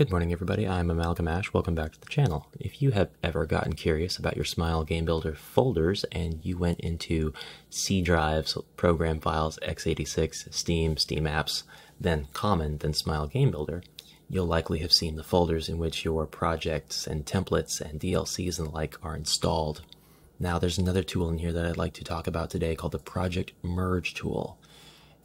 Good morning, everybody. I'm Amalgamash. Welcome back to the channel. If you have ever gotten curious about your Smile Game Builder folders and you went into C drives, program files, x86, Steam, Steam apps, then Common, then Smile Game Builder, you'll likely have seen the folders in which your projects and templates and DLCs and the like are installed. Now there's another tool in here that I'd like to talk about today called the Project Merge Tool.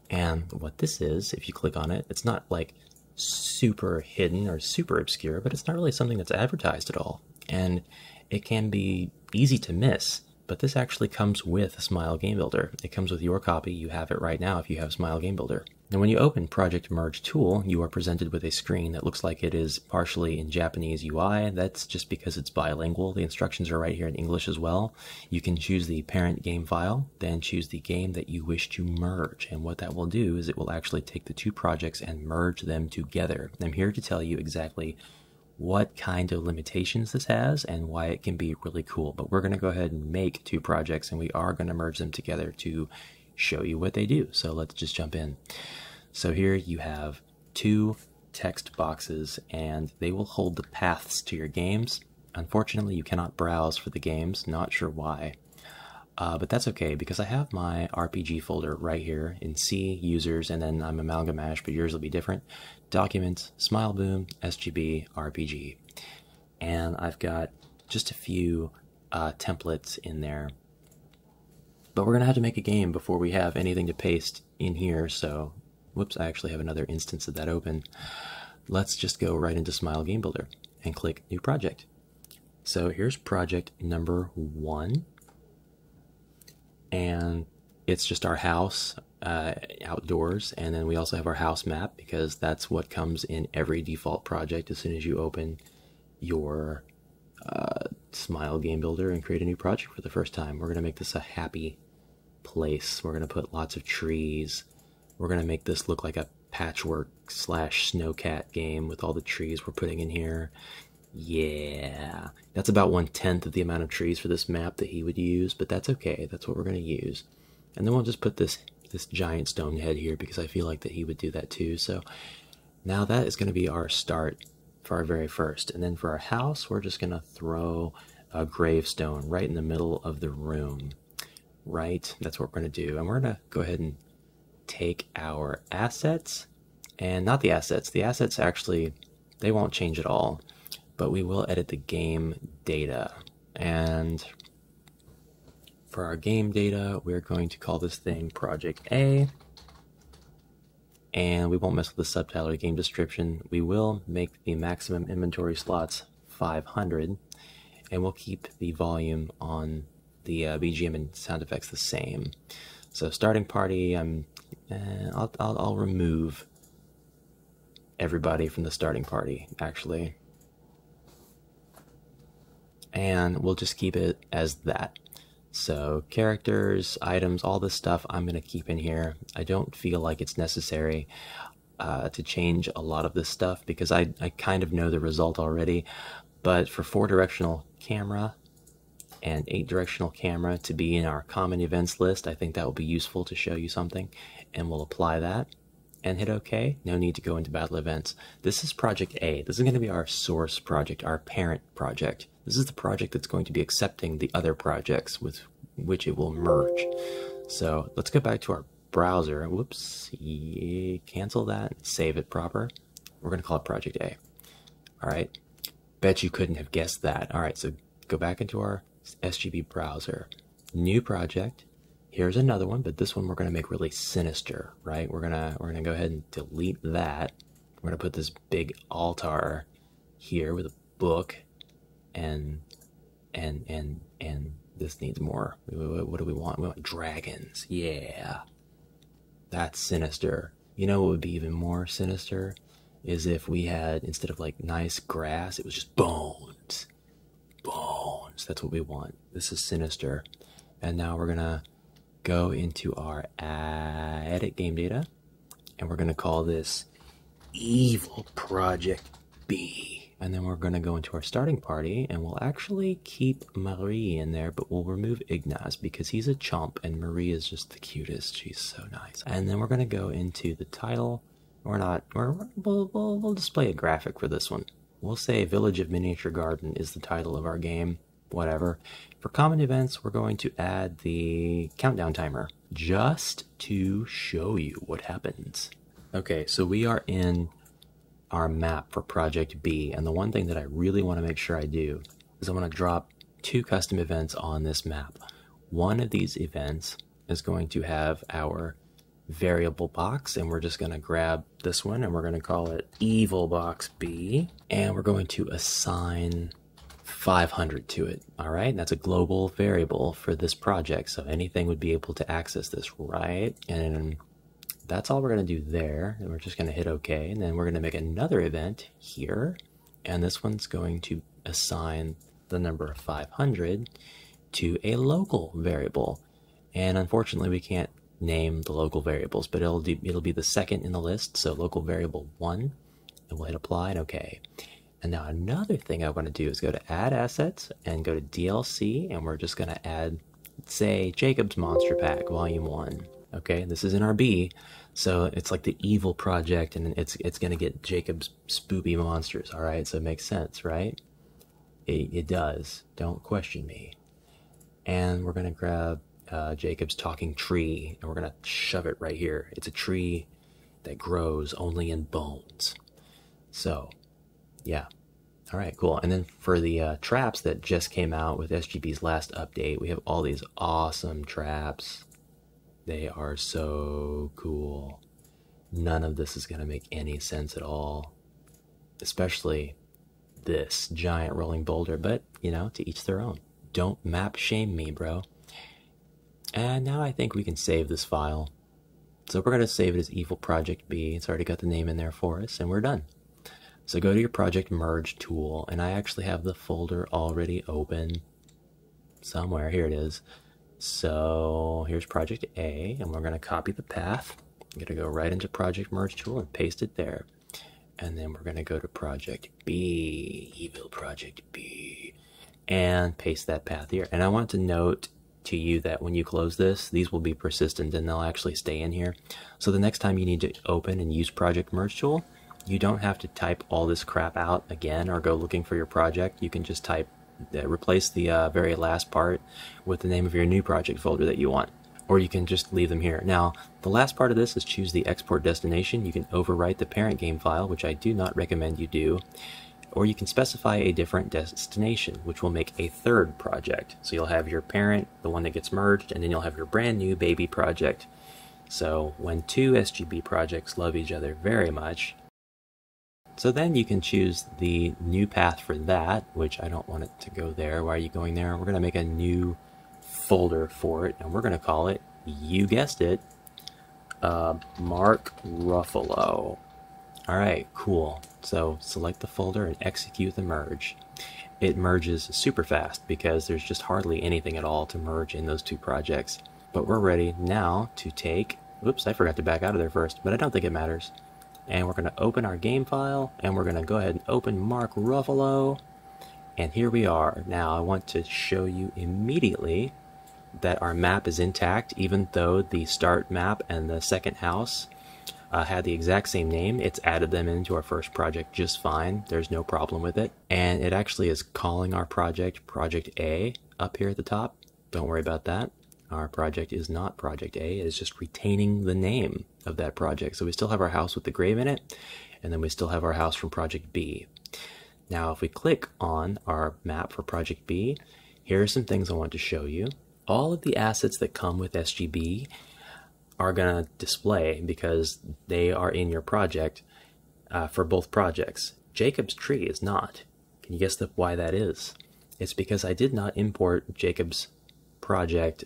And what this is, if you click on it, it's not like super hidden or super obscure, but it's not really something that's advertised at all, and it can be easy to miss. But this actually comes with Smile Game Builder. It comes with your copy. You have it right now if you have Smile Game Builder. And when you open Project Merge Tool, you are presented with a screen that looks like it is partially in Japanese UI. That's just because it's bilingual. The instructions are right here in English as well. You can choose the parent game file, then choose the game that you wish to merge. And what that will do is it will actually take the two projects and merge them together. I'm here to tell you exactly what kind of limitations this has and why it can be really cool. But we're going to go ahead and make two projects, and we are going to merge them together to show you what they do. So let's just jump in. So here you have two text boxes, and they will hold the paths to your games. Unfortunately, you cannot browse for the games. Not sure why. But that's okay, because I have my RPG folder right here in C, Users, and then I'm Amalgamash, but yours will be different. Documents, SmileBoom, SGB, RPG. And I've got just a few templates in there. But we're going to have to make a game before we have anything to paste in here, so... Whoops, I actually have another instance of that open. Let's just go right into Smile Game Builder and click New Project. So here's project number 1. And it's just our house outdoors, and then we also have our house map, because that's what comes in every default project as soon as you open your Smile Game Builder and create a new project for the first time. We're going to make this a happy place. We're going to put lots of trees. We're going to make this look like a patchwork slash snowcat game with all the trees we're putting in here. Yeah, that's about 1/10 of the amount of trees for this map that he would use, but that's okay. That's what we're going to use. And then we'll just put this giant stone head here, because I feel like that he would do that too. So now that is going to be our start for our very first. And then for our house, we're just going to throw a gravestone right in the middle of the room. Right? That's what we're going to do. And we're going to go ahead and take our assets, and not the assets. The assets actually, they won't change at all. But we will edit the game data. And for our game data, we're going to call this thing Project A. And we won't mess with the subtitle or game description. We will make the maximum inventory slots 500. And we'll keep the volume on the BGM and sound effects the same. So starting party, I'll remove everybody from the starting party, actually. And we'll just keep it as that. So characters, items, all this stuff I'm going to keep in here. I don't feel like it's necessary to change a lot of this stuff, because I kind of know the result already. But for 4-directional camera and 8-directional camera to be in our common events list, I think that will be useful to show you something. And we'll apply that and hit OK. No need to go into battle events. This is Project A. This is going to be our source project, our parent project. This is the project that's going to be accepting the other projects with which it will merge. So let's go back to our browser. Whoops, yeah, cancel that, save it proper. We're going to call it Project A. All right, bet you couldn't have guessed that. All right, so go back into our SGB browser, new project. Here's another one, but this one we're going to make really sinister, right? We're going to go ahead and delete that. We're going to put this big altar here with a book. And this needs more. What do we want? We want dragons. Yeah. That's sinister. You know what would be even more sinister is if we had, instead of like nice grass, it was just bones. Bones. That's what we want. This is sinister. And now we're going to go into our edit game data, and we're going to call this Evil Project B. And then we're going to go into our starting party, and we'll actually keep Marie in there, but we'll remove Ignaz because he's a chump and Marie is just the cutest. She's so nice. And then we're going to go into the title, Or not. Or we'll display a graphic for this one. We'll say Village of Miniature Garden is the title of our game, whatever. For common events, we're going to add the countdown timer just to show you what happens. Okay, so we are in our map for Project B, and the one thing that I really want to make sure I do is I want to drop two custom events on this map. One of these events is going to have our variable box, and we're just going to grab this one and we're going to call it Evil Box B, and we're going to assign 500 to it. All right, and that's a global variable for this project, so anything would be able to access this, right? And that's all we're going to do there, and we're just going to hit OK, and then we're going to make another event here, and this one's going to assign the number 500 to a local variable, and unfortunately we can't name the local variables, but it'll be the second in the list, so local variable 1, and we'll hit apply and OK. And now another thing I want to do is go to add assets and go to DLC, and we're just going to add, say, Jacob's Monster Pack Volume 1. Okay, this is in our B, so it's like the evil project, and it's going to get Jacob's spoopy monsters. All right, so it makes sense, right? It does. Don't question me. And we're going to grab Jacob's talking tree, and we're going to shove it right here. It's a tree that grows only in bones. So, yeah. All right, cool. And then for the traps that just came out with SGB's last update, we have all these awesome traps. They are so cool. None of this is going to make any sense at all, especially this giant rolling boulder, but, you know, to each their own. Don't map shame me, bro. And now I think we can save this file. So we're going to save it as Evil Project B. It's already got the name in there for us, and we're done. So go to your Project Merge tool, and I actually have the folder already open somewhere. Here it is. So here's Project A, and we're going to copy the path. I'm going to go right into Project Merge Tool and paste it there. And then we're going to go to Project B, Evil Project B, and paste that path here. And I want to note to you that when you close this, these will be persistent and they'll actually stay in here. So the next time you need to open and use Project Merge Tool, you don't have to type all this crap out again or go looking for your project. You can just type, replace the very last part with the name of your new project folder that you want, or you can just leave them here. Now, the last part of this is choose the export destination. You can overwrite the parent game file, which I do not recommend you do, or you can specify a different destination, which will make a third project. So you'll have your parent, the one that gets merged, and then you'll have your brand new baby project. So when two SGB projects love each other very much, so then you can choose the new path for that, which I don't want it to go there. Why are you going there? We're going to make a new folder for it, and we're going to call it, you guessed it, Mark Ruffalo. All right, cool. So select the folder and execute the merge. It merges super fast because there's just hardly anything at all to merge in those two projects. But we're ready now to take, oops, I forgot to back out of there first, but I don't think it matters. And we're going to open our game file, and we're going to go ahead and open Mark Ruffalo, and here we are. Now I want to show you immediately that our map is intact, even though the start map and the second house had the exact same name. It's added them into our first project just fine. There's no problem with it, and it actually is calling our project Project A up here at the top. Don't worry about that. Our project is not Project A, it is just retaining the name of that project. So we still have our house with the grave in it, and then we still have our house from Project B. Now if we click on our map for Project B, here are some things I want to show you. All of the assets that come with SGB are going to display because they are in your project for both projects. Jacob's tree is not. Can you guess why that is? It's because I did not import Jacob's project,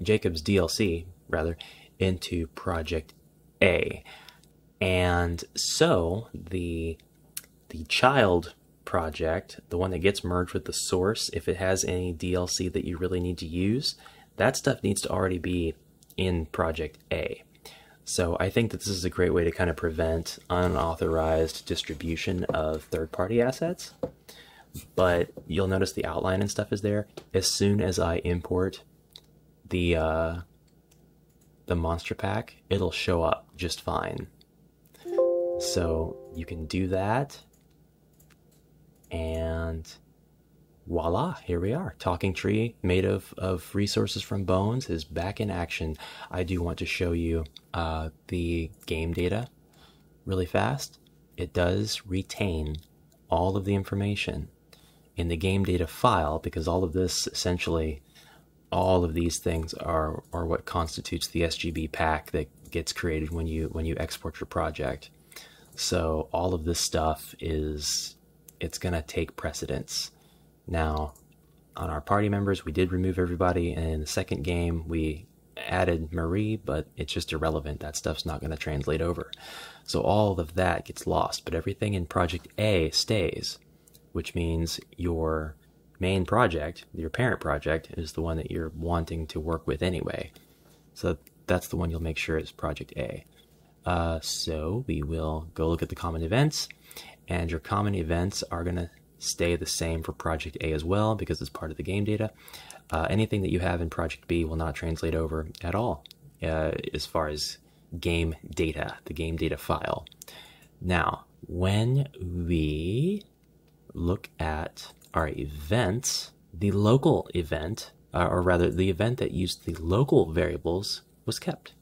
Jacob's DLC rather, into Project A, and so the child project, the one that gets merged with the source, if it has any DLC that you really need to use, that stuff needs to already be in Project A. So I think that this is a great way to kind of prevent unauthorized distribution of third-party assets. But you'll notice the outline and stuff is there. As soon as I import the monster pack, it'll show up just fine. So you can do that, and voila, here we are. Talking tree made of resources from bones is back in action. I do want to show you the game data really fast. It does retain all of the information in the game data file, because all of this, essentially all of these things are what constitutes the SGB pack that gets created when you export your project. So all of this stuff is, it's gonna take precedence. Now, on our party members, we did remove everybody, and in the second game we added Marie, but it's just irrelevant. That stuff's not gonna translate over. So all of that gets lost, but everything in Project A stays, which means your main project, your parent project, is the one that you're wanting to work with anyway. So that's the one you'll make sure is Project A. So we will go look at the common events, and your common events are going to stay the same for Project A as well, because it's part of the game data. Anything that you have in Project B will not translate over at all, as far as game data, the game data file. Now, when we look at our events, the local event, or rather the event that used the local variables, was kept.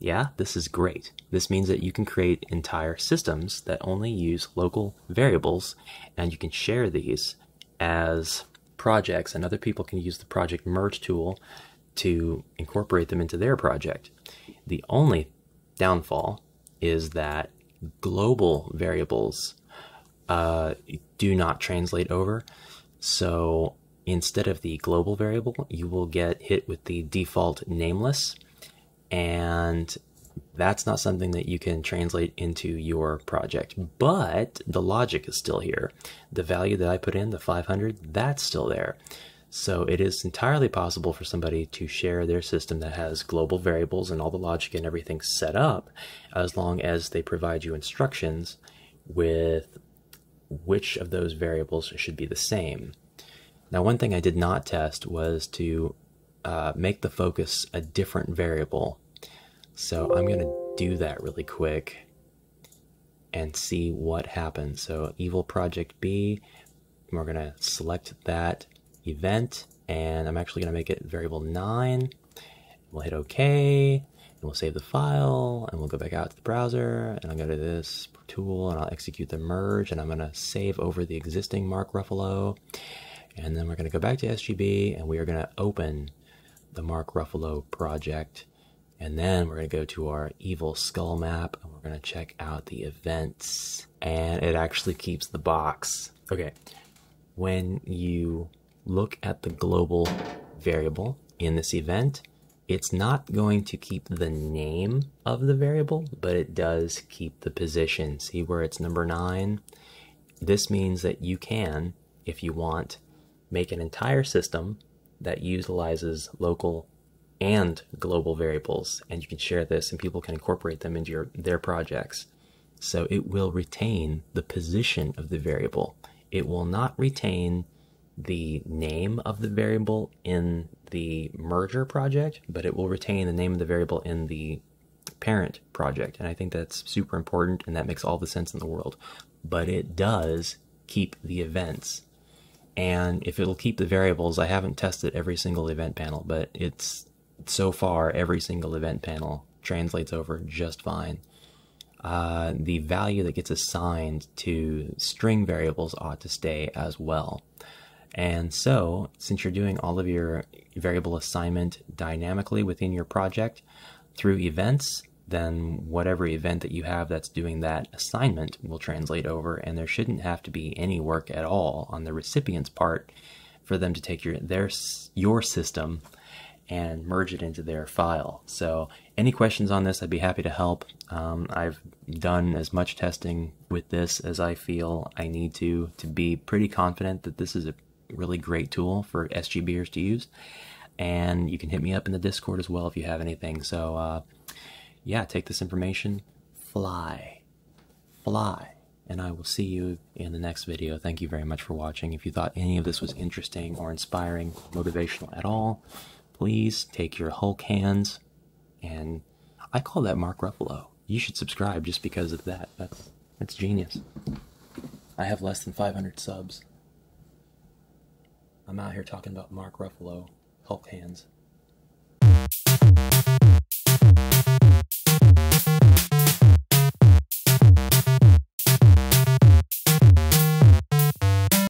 Yeah, this is great. This means that you can create entire systems that only use local variables, and you can share these as projects, and other people can use the Project Merge tool to incorporate them into their project. The only downfall is that global variables do not translate over. So instead of the global variable, you will get hit with the default nameless, and that's not something that you can translate into your project. But the logic is still here. The value that I put in, the 500, that's still there. So it is entirely possible for somebody to share their system that has global variables and all the logic and everything set up, as long as they provide you instructions with which of those variables should be the same. Now, one thing I did not test was to make the focus a different variable. So I'm going to do that really quick and see what happens. So evil Project B, we're going to select that event, and I'm actually going to make it variable 9. We'll hit OK. And we'll save the file, and we'll go back out to the browser, and I'll go to this tool, and I'll execute the merge, and I'm going to save over the existing Mark Ruffalo, and then we're going to go back to SGB, and we are going to open the Mark Ruffalo project, and then we're going to go to our evil skull map, and we're going to check out the events, and it actually keeps the box. Okay, when you look at the global variable in this event, it's not going to keep the name of the variable, but it does keep the position. See where it's number 9? This means that you can, if you want, make an entire system that utilizes local and global variables, and you can share this, and people can incorporate them into their projects. So it will retain the position of the variable. It will not retain the name of the variable in the merger project, but it will retain the name of the variable in the parent project. And I think that's super important, and that makes all the sense in the world. But it does keep the events. And if it'll keep the variables, I haven't tested every single event panel, but it's, so far, every single event panel translates over just fine. The value that gets assigned to string variables ought to stay as well. And so, since you're doing all of your variable assignment dynamically within your project through events, then whatever event that you have that's doing that assignment will translate over, and there shouldn't have to be any work at all on the recipient's part for them to take your system and merge it into their file. So any questions on this, I'd be happy to help. I've done as much testing with this as I feel I need to be pretty confident that this is a really great tool for SGBers to use. And you can hit me up in the Discord as well if you have anything. So yeah, take this information, fly, and I will see you in the next video. Thank you very much for watching. If you thought any of this was interesting or inspiring, motivational at all, please take your Hulk hands, and I call that Mark Ruffalo. You should subscribe just because of that. That's It's genius. I have less than 500 subs. I'm out here talking about Mark Ruffalo, Hulk hands.